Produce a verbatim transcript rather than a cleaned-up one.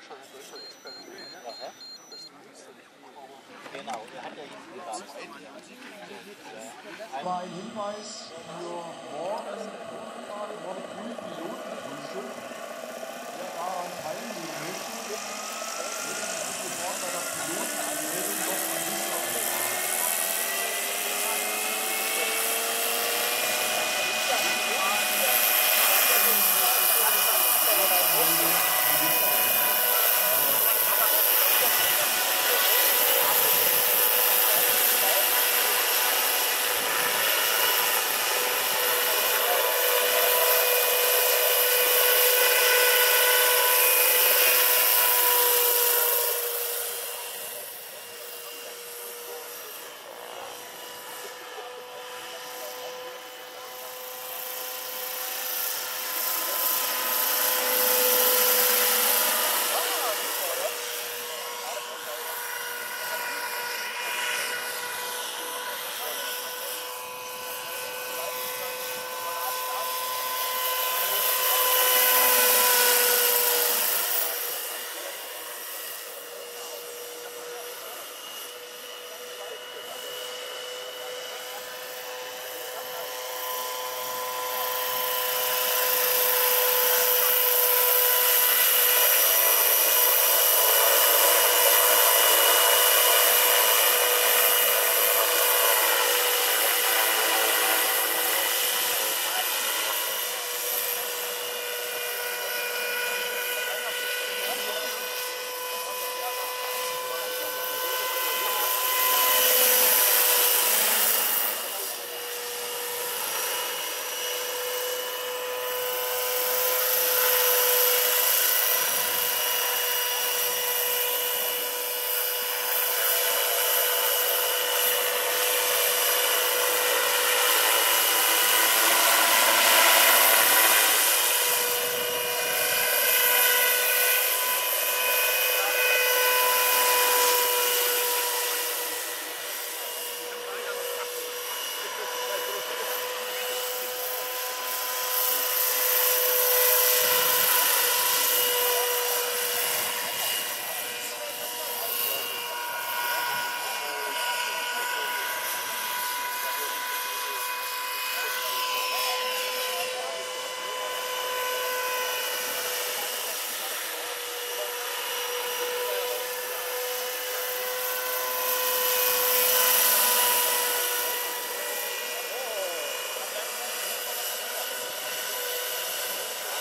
Deutschland, in Deutschland experimentiert, ne? Aha. Das tun wir jetzt nicht umgebaut. Genau, der hat ja jetzt gedacht. Ein Hinweis für morgen, gerade morgen früh.